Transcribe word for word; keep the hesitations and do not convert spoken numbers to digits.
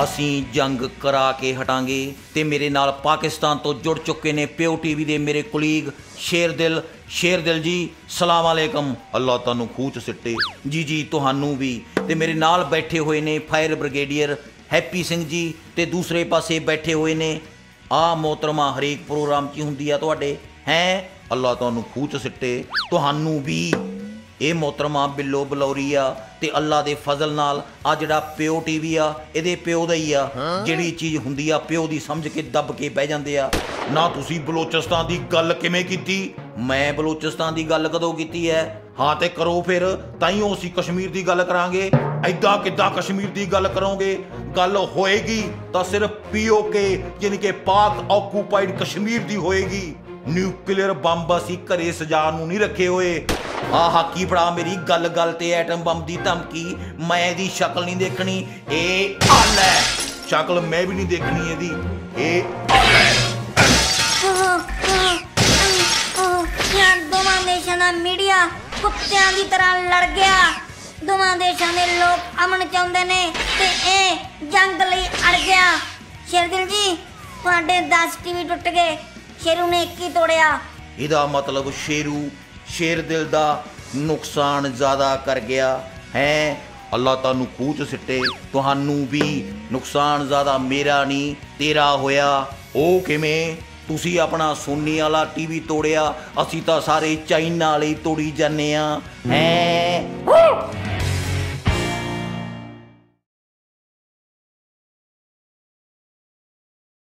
असीं जंग करा के हटांगे। ते मेरे नाल पाकिस्तान तो जुड़ चुके ने पीओ टीवी दे मेरे कुलीग शेरदिल। शेरदिल जी सलाम अलैकुम, अल्लाह तुहानू खूह च सिट्टे। जी जी तुहानू भी। ते मेरे नाल बैठे हुए ने फायर ब्रिगेडियर हैप्पी सिंह जी, ते दूसरे पासे बैठे हुए ने आ मोहतरमा, हरेक प्रोग्राम की हुंदी आ तुहाडे हैं, अल्लाह तुहानू खूह च सिट्टे। तुहानू भी ये मोहतरमा बिलो बलौरी आ, ते अल्लाह दे फजल नाल आ जिहड़ा प्यो टीवी आ इहदे प्यो दा ही आ। जिहड़ी चीज़ हुंदी आ प्यो दी समझ के दब के बह जांदे आ ना। तुसीं बलोचिस्तान दी गल किवें कीती? मैं बलोचिस्तान दी गल कदों कीती है? हाँ ते करो फिर, ताइयों असीं कश्मीर दी गल करांगे। ऐदां किदां कश्मीर दी गल करोगे? गल होएगी तां सिर्फ पीओ के यानी कि पाक ऑक्यूपाइड कश्मीर दी होएगी। न्यूक्लीयर बंब असीं घरे सजा नूं नहीं रखे होए। आह हाकी फड़ा मेरी गल गल ते एटम बम की धमकी। मैं इहदी शक्ल नहीं देखनी, ए अल है। शक्ल मैं भी नहीं देखनी इहदी, ए अल है। यार दोवां देशां दा मीडिया कुत्तियां दी तरह लड़ गया। दोवां देशां दे लोग अमन चाहुंदे ने ते ए जंग लई अड़ गया। शेरदिल जी तुहाडे दस टीवी टुट गए, शेरू ने इक्की तोड़िया। इहदा मतलब शेरू शेर दिल दा नुकसान ज़्यादा कर गया है। अल्लाह तुहानू खूह च सिट्टे। तुहानू भी नुकसान ज़्यादा मेरा नहीं तेरा होया। ओह किवें? तुसी अपना सोनी आला टीवी तोड़िया, असीं तां सारे चाइना वाले तोड़ी जाने आ हैं।